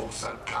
Posadka.